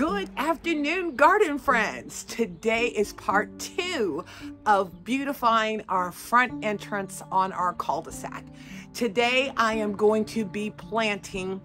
Good afternoon, garden friends. Today is part two of beautifying our front entrance on our cul-de-sac. Today I am going to be planting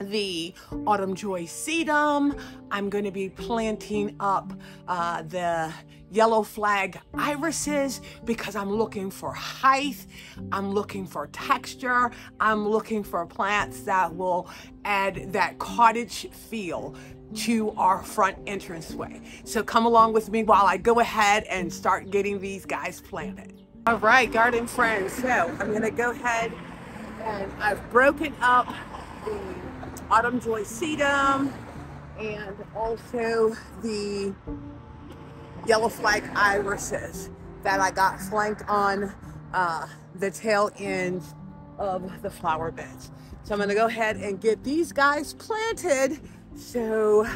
the Autumn Joy Sedum. I'm going to be planting up the yellow flag irises because I'm looking for height, I'm looking for texture, I'm looking for plants that will add that cottage feel to our front entranceway. So come along with me while I go ahead and start getting these guys planted. All right, garden friends, so I'm going to go ahead and I've broken up the Autumn Joy Sedum and also the yellow flag irises that I got flanked on the tail ends of the flower beds. So I'm going to go ahead and get these guys planted so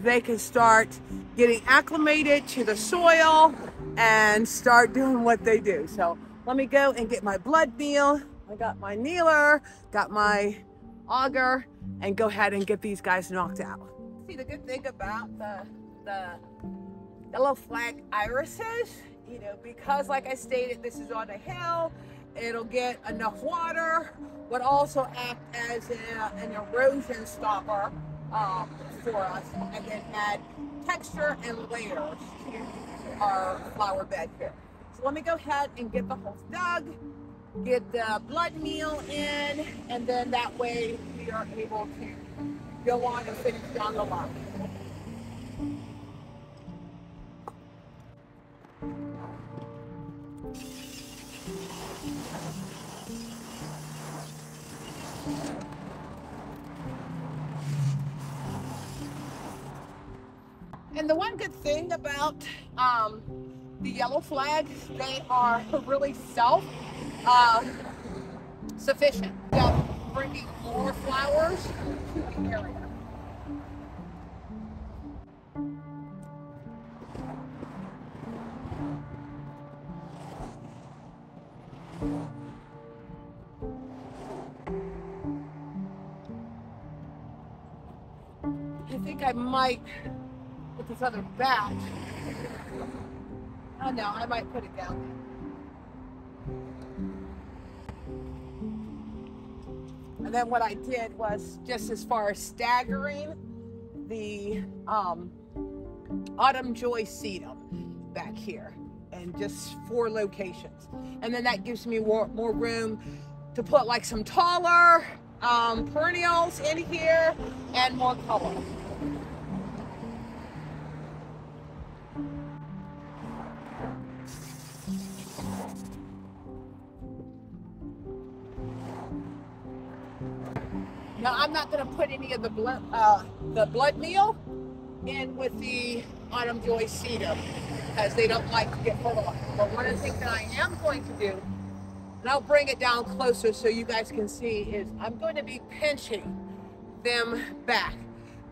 they can start getting acclimated to the soil and start doing what they do. So let me go and get my blood meal. I got my kneeler, got my auger, and go ahead and get these guys knocked out. See, the good thing about the yellow flag irises, you know, because like I stated, this is on a hill, it'll get enough water, but also act as an erosion stopper for us, and then add texture and layers to our flower bed here. So let me go ahead and get the holes dug, get the blood meal in, and then that way we are able to go on and finish down the lot. And the one good thing about the yellow flags, they are really self-sufficient. Yeah, bringing more flowers to the area. I think I might with this other batch. Oh no, I might put it down there. And then what I did was, just as far as staggering the Autumn Joy Sedum back here, and just four locations. And then that gives me more room to put like some taller perennials in here and more color. Now, I'm not going to put any of the blood meal in with the Autumn Joy Sedum because they don't like to get fertilized. But one of the things that I am going to do, and I'll bring it down closer so you guys can see, is I'm going to be pinching them back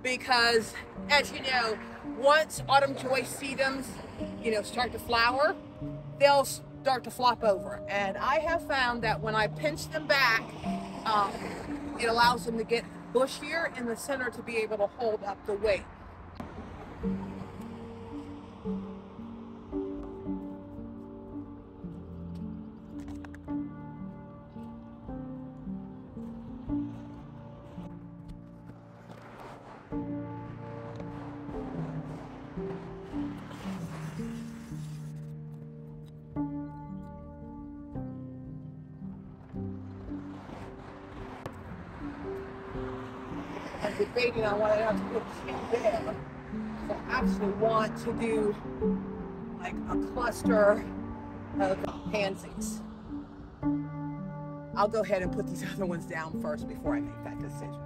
because, as you know, once Autumn Joy Sedums, you know, start to flower, they'll start to flop over. And I have found that when I pinch them back, it allows them to get bushier in the center to be able to hold up the weight. Debating on whether I want to put two there. So I actually want to do like a cluster of pansies. I'll go ahead and put these other ones down first before I make that decision.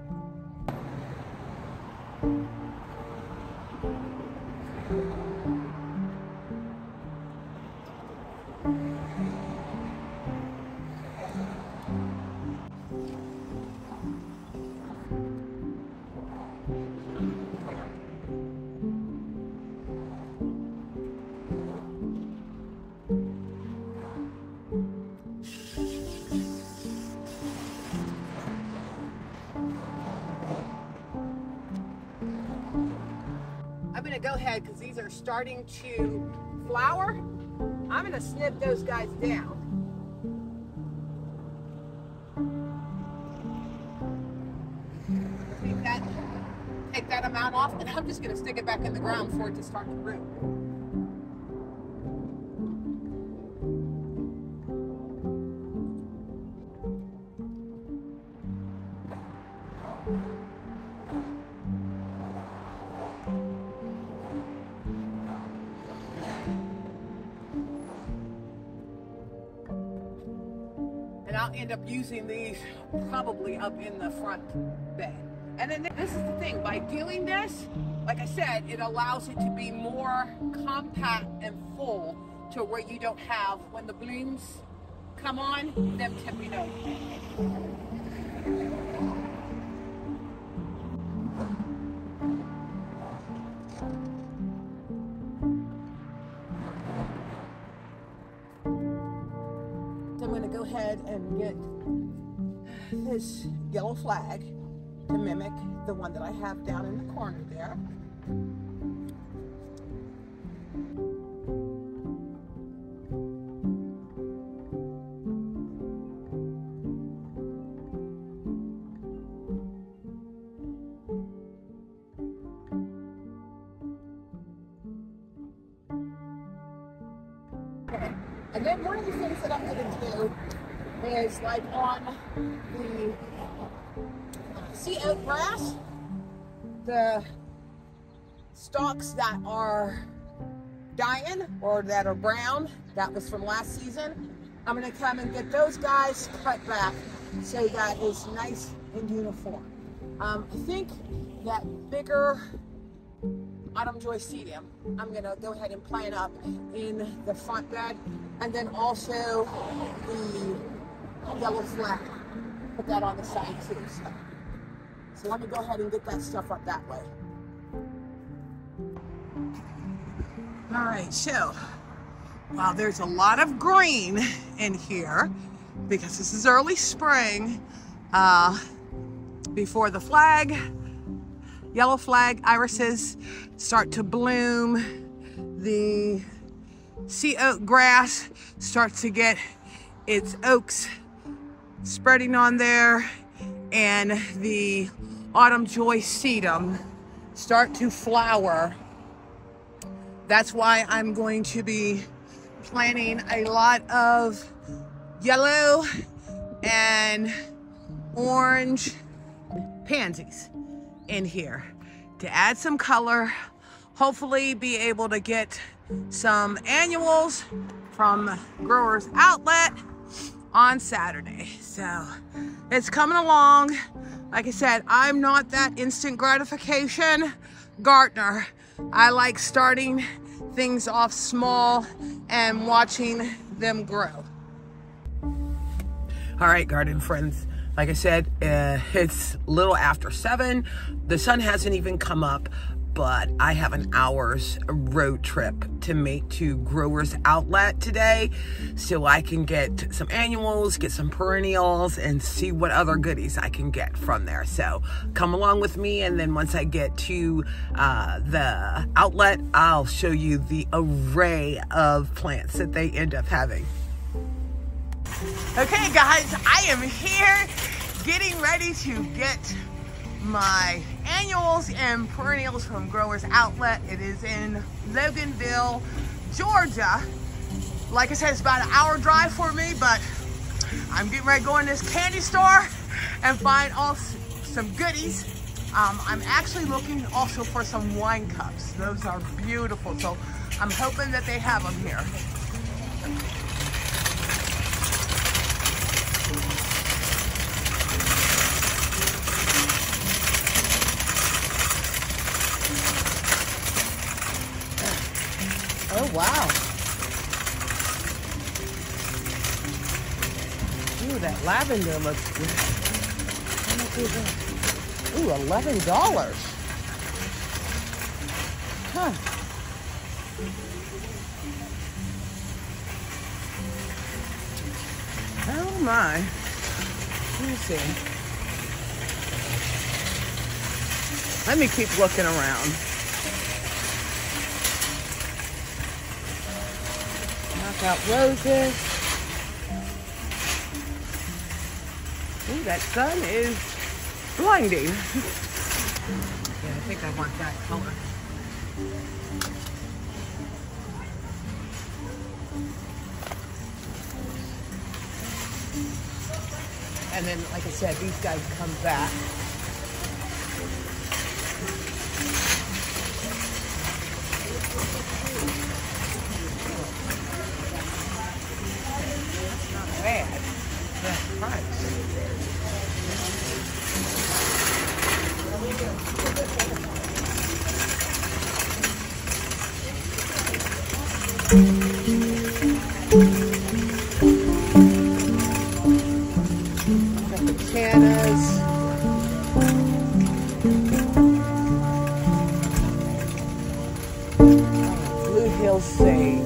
going to go ahead, because these are starting to flower, I'm going to snip those guys down. Take that amount off, and I'm just going to stick it back in the ground for it to start to root. And I'll end up using these probably up in the front bed. And then this is the thing, by doing this, like I said, it allows it to be more compact and full to where you don't have, when the blooms come on, them tipping over. So I'm going to go ahead and get this yellow flag to mimic the one that I have down in the corner there. Okay, and then one of the things that I'm gonna do is, like on the sea oat grass, the stalks that are dying or that are brown, that was from last season, I'm going to come and get those guys cut back so that it's nice and uniform. I think that bigger Autumn Joy Sedum, I'm going to go ahead and plant up in the front bed, and then also the yellow flag, put that on the side too. So let me go ahead and get that stuff up that way. All right, so, wow, there's a lot of green in here because this is early spring, before the flag, yellow flag irises start to bloom. The sea oat grass starts to get its oaks spreading on there, and the Autumn Joy Sedum start to flower. That's why I'm going to be planting a lot of yellow and orange pansies in here to add some color, hopefully be able to get some annuals from Growers Outlet on Saturday. So it's coming along. Like I said, I'm not that instant gratification gardener. I like starting things off small and watching them grow. All right, garden friends. Like I said, it's little after 7. The sun hasn't even come up, but I have an hour's road trip to make to Growers Outlet today so I can get some annuals, get some perennials, and see what other goodies I can get from there. So come along with me, and then once I get to the outlet, I'll show you the array of plants that they end up having. Okay guys, I am here getting ready to get my annuals and perennials from Growers Outlet. It is in Loganville, Georgia. Like I said, it's about an hour drive for me, but I'm getting ready to go in this candy store and find some goodies. I'm actually looking also for some wine cups. Those are beautiful, so I'm hoping that they have them here. Oh, wow. Ooh, that lavender looks good. How much is that? Ooh, $11. Huh. Oh, my. Let me see. Let me keep looking around. I've got roses. Ooh, that sun is blinding. Yeah, I think I want that color. And then, like I said, these guys come back. That's not bad. That price. Got the cannas. Blue Hill sage.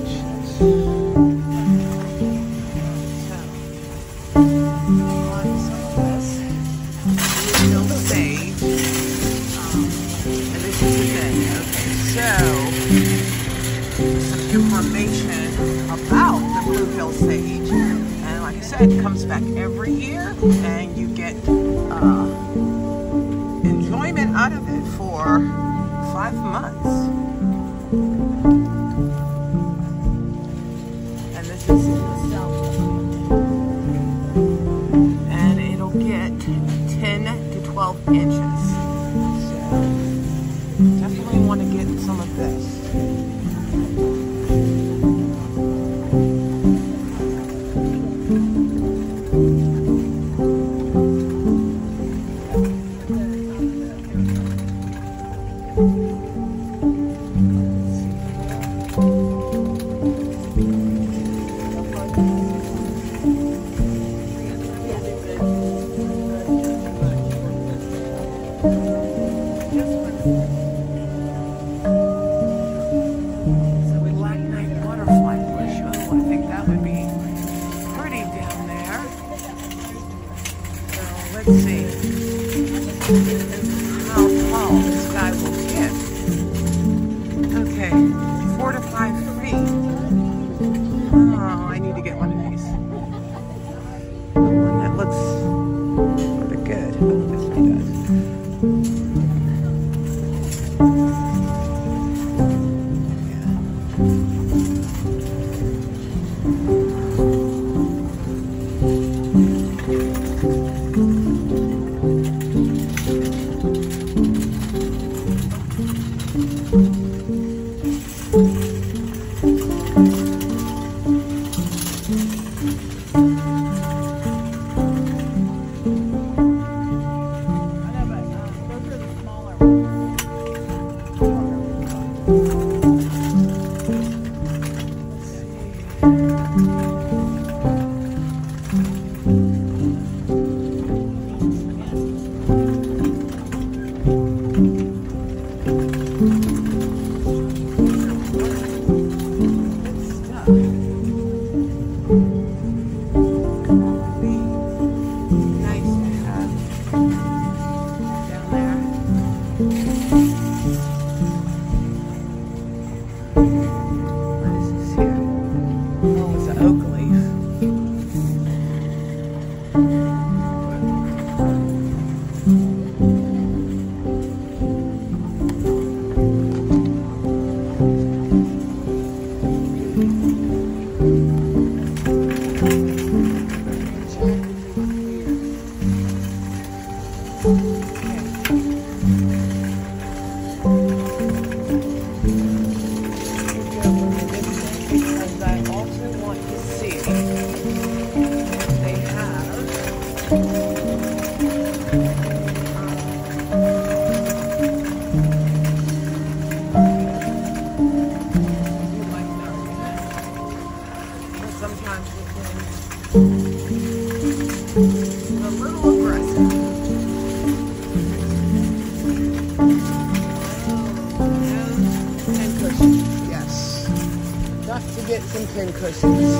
About the Blue Hill sage, and like I said, it comes back every year, and you get enjoyment out of it for 5 months. And this is and it'll get 10 to 12 inches. So definitely want to get some of this. Let's see how tall this guy will get. Okay, 4 to 5 feet. Oh, I need to get one of these. That looks sort of good. Oh, this one does. Yeah. Get some pin cushions.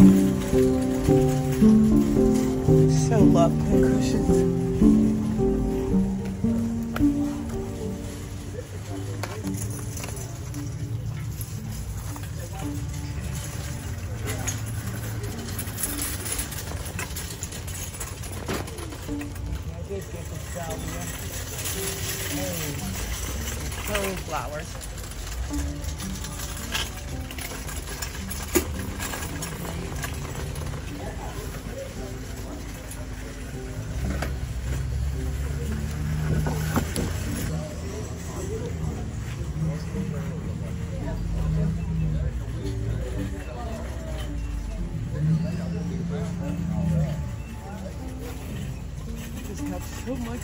Oops. full flowers.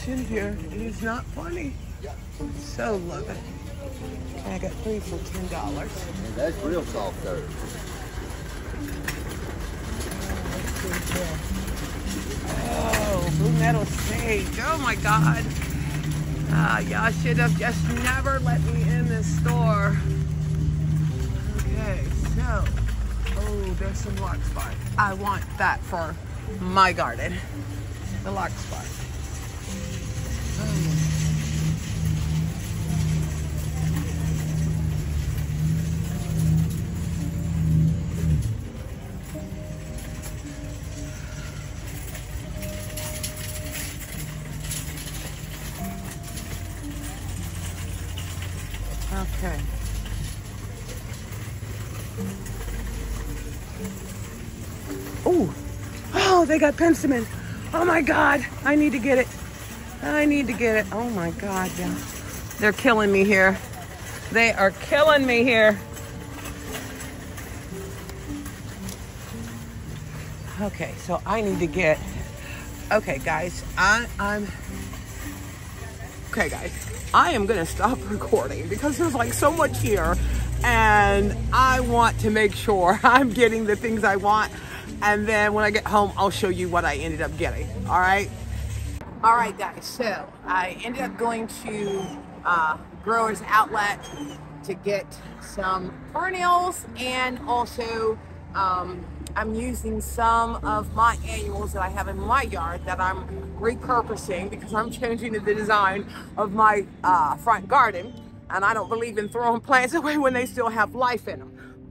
In here, it is not funny. So love it. And I got three for $10. And that's real soft dirt. Oh, blue metal sage. Oh my God. Y'all should have just never let me in this store. Okay, so oh, there's some larkspur. I want that for my garden. The larkspur. Okay. Oh, they got persimmon. Oh my God, I need to get it. I need to get it. Oh my God, yeah. They're killing me here. They are killing me here. Okay, so I need to get, okay guys, I am gonna stop recording because there's like so much here and I want to make sure I'm getting the things I want. And then when I get home, I'll show you what I ended up getting, all right? All right, guys, so I ended up going to Growers Outlet to get some perennials, and also I'm using some of my annuals that I have in my yard that I'm repurposing because I'm changing the design of my front garden, and I don't believe in throwing plants away when they still have life in them.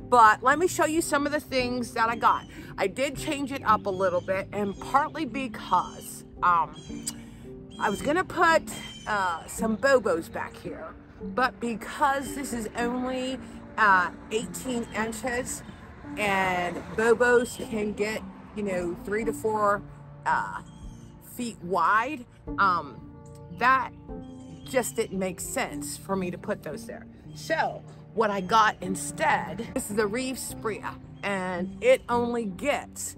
But let me show you some of the things that I got. I did change it up a little bit, and partly because I was gonna put some bobos back here, but because this is only 18 inches and bobos can get, you know, 3 to 4 feet wide, that just didn't make sense for me to put those there. So what I got instead, this is the Reeves Spirea, and it only gets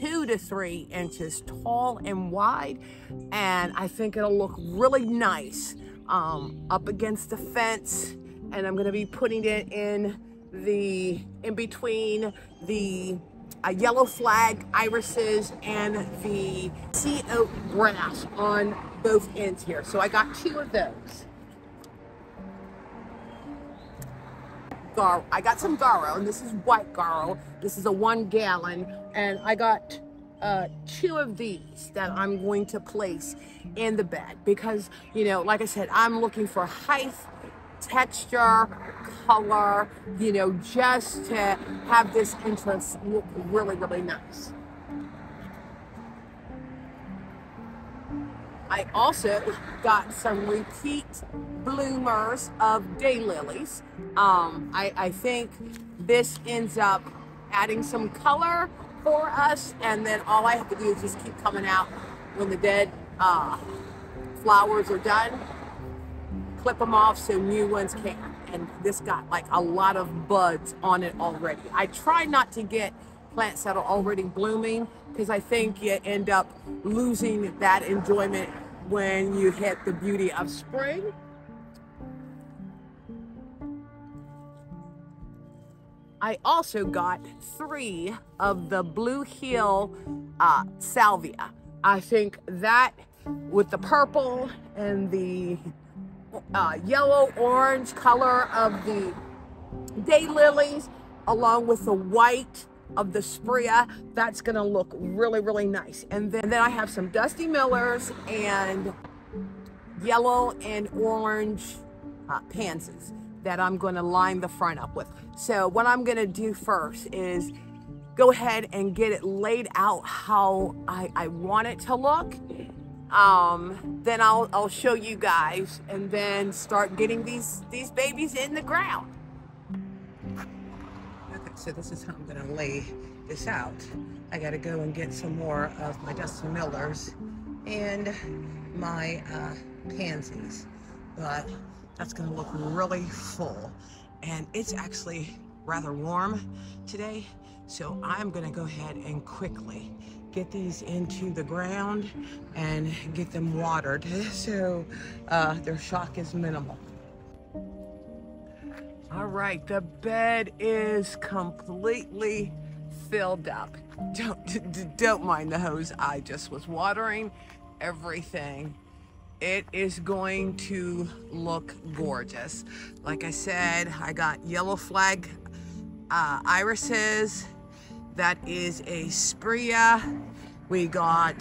2 to 3 inches tall and wide, and I think it'll look really nice up against the fence. And I'm gonna be putting it in between the yellow flag irises and the sea oat grass on both ends here. So I got 2 of those. I got some garo, and this is white garo. This is a 1 gallon, and I got 2 of these that I'm going to place in the bed because, you know, like I said, I'm looking for height, texture, color, you know, just to have this entrance look really, really nice. I also got some repeat bloomers of daylilies. I think this ends up adding some color for us, and then all I have to do is just keep coming out when the dead flowers are done, clip them off so new ones can. And this got like a lot of buds on it already. I try not to get plants that are already blooming because I think you end up losing that enjoyment when you hit the beauty of spring. I also got 3 of the Blue Hill Salvia. I think that with the purple and the yellow-orange color of the daylilies, along with the white of the Spirea, that's gonna look really, really nice. And then I have some dusty millers and yellow and orange pansies that I'm gonna line the front up with. So what I'm gonna do first is go ahead and get it laid out how I want it to look. Then I'll show you guys and then start getting these babies in the ground. Okay, so this is how I'm gonna lay this out. I gotta go and get some more of my Dusty Millers and my pansies, but that's gonna look really full. And it's actually rather warm today, so I'm gonna go ahead and quickly get these into the ground and get them watered so their shock is minimal. All right, the bed is completely filled up. Don't mind the hose, I just was watering everything. It is going to look gorgeous. Like I said, I got yellow flag irises. That is a Spirea. We got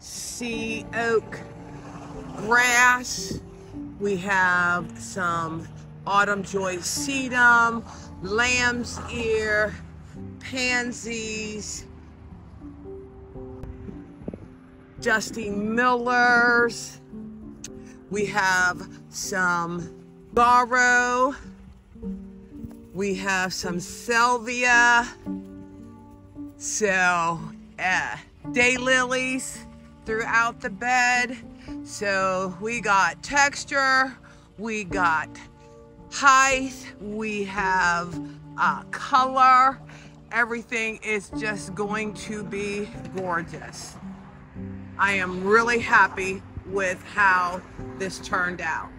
sea oak grass. We have some Autumn Joy Sedum, Lamb's Ear, pansies, Dusty Millers. We have some Barrow. We have some Salvia. So, daylilies throughout the bed. So we got texture, we got height, we have color. Everything is just going to be gorgeous. I am really happy with how this turned out.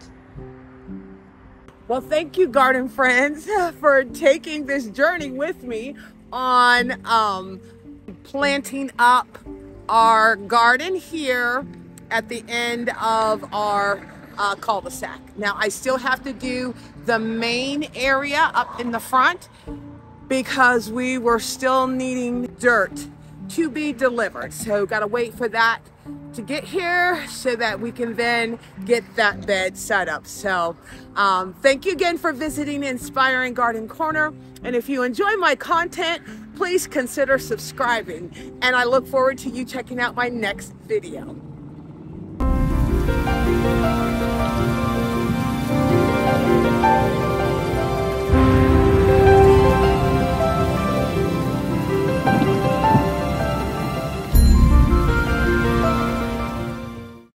Well, thank you, garden friends, for taking this journey with me on planting up our garden here at the end of our cul-de-sac. Now, I still have to do the main area up in the front because we were still needing dirt to be delivered. So gotta wait for that to get here so that we can then get that bed set up. So thank you again for visiting Inspiring Garden Corner. And if you enjoy my content, please consider subscribing. And I look forward to you checking out my next video.